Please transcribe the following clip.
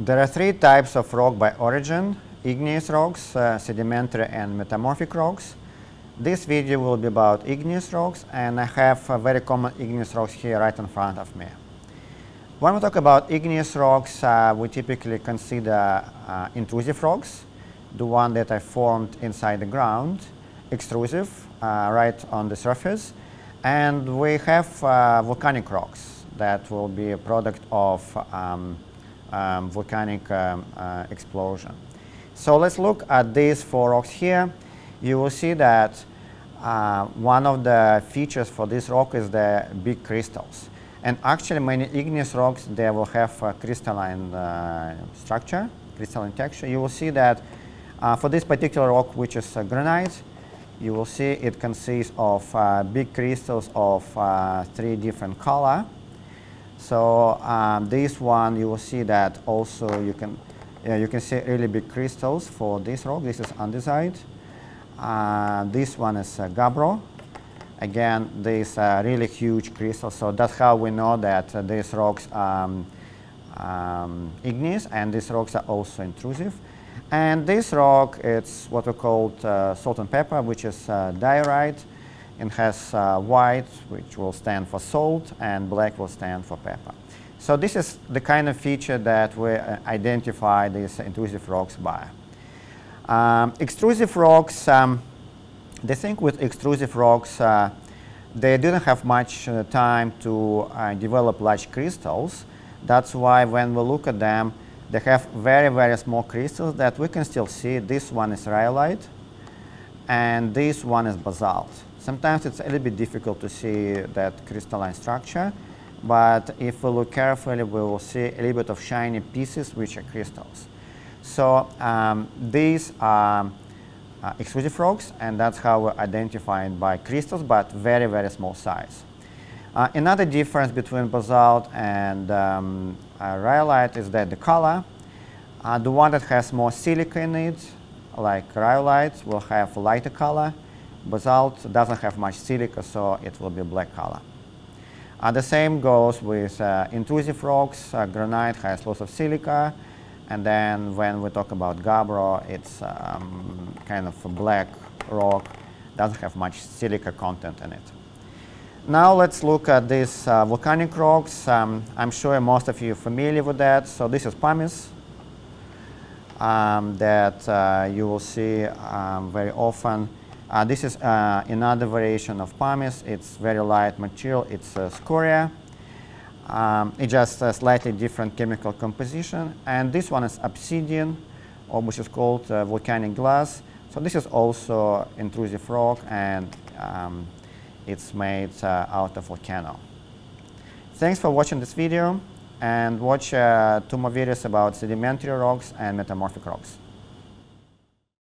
There are three types of rock by origin: igneous rocks, sedimentary and metamorphic rocks. This video will be about igneous rocks, and I have very common igneous rocks here right in front of me. When we talk about igneous rocks, we typically consider intrusive rocks, the one that are formed inside the ground, extrusive, right on the surface, and we have volcanic rocks that will be a product of volcanic explosion. So let's look at these four rocks here. You will see that one of the features for this rock is the big crystals. And actually many igneous rocks, they will have a crystalline structure, crystalline texture. You will see that for this particular rock, which is granite, you will see it consists of big crystals of three different colors. So this one, you will see that also you can see really big crystals for this rock. This is andesite. This one is Gabbro. Again, these really huge crystals. So that's how we know that these rocks are igneous, and these rocks are also intrusive. And this rock, it's what we call salt and pepper, which is diorite, and has white, which will stand for salt, and black will stand for pepper. So this is the kind of feature that we identify these intrusive rocks by. Extrusive rocks, the thing with extrusive rocks, they didn't have much time to develop large crystals. That's why when we look at them, they have very, very small crystals that we can still see. This one is rhyolite, and this one is basalt. Sometimes it's a little bit difficult to see that crystalline structure, but if we look carefully, we will see a little bit of shiny pieces, which are crystals. So these are extrusive rocks, and that's how we're identifying by crystals, but very, very small size. Another difference between basalt and rhyolite is that the color, the one that has more silica in it, like rhyolite, will have lighter color. Basalt doesn't have much silica, so it will be black color. The same goes with intrusive rocks. Granite has lots of silica. And then when we talk about gabbro, it's kind of a black rock, doesn't have much silica content in it. Now let's look at these volcanic rocks. I'm sure most of you are familiar with that. So this is pumice that you will see very often. This is another variation of pumice. It's very light material. It's scoria. It's just a slightly different chemical composition. And this one is obsidian, or which is called volcanic glass. So this is also intrusive rock, and it's made out of volcano. Thanks for watching this video, and watch 2 more videos about sedimentary rocks and metamorphic rocks.